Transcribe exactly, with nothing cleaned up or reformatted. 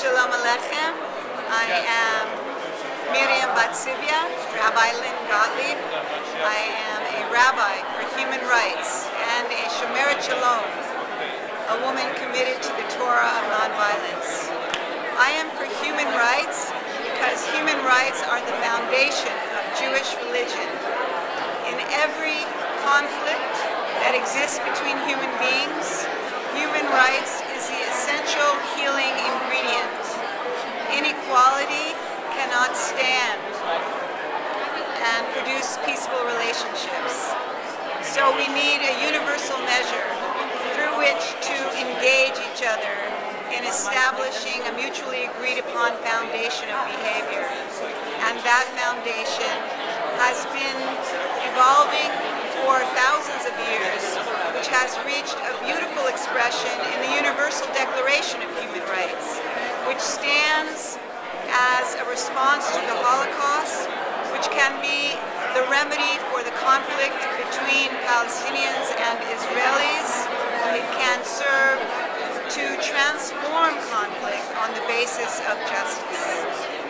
Shalom Aleichem. I am Miriam Batsivia, Rabbi Lynn Gottlieb. I am a rabbi for human rights and a Shomerit Shalom, a woman committed to the Torah of nonviolence. I am for human rights because human rights are the foundation of Jewish religion. In every conflict that exists between human beings, human rights is the essential healing ingredient. Inequality cannot stand and produce peaceful relationships. So we need a universal measure through which to engage each other in establishing a mutually agreed upon foundation of behavior. And that foundation has been evolving for thousands of years, which has reached a beautiful expression in the Universal Declaration of Human Rights, which stands as a response to the Holocaust, which can be the remedy for the conflict between Palestinians and Israelis. It can serve to transform conflict on the basis of justice.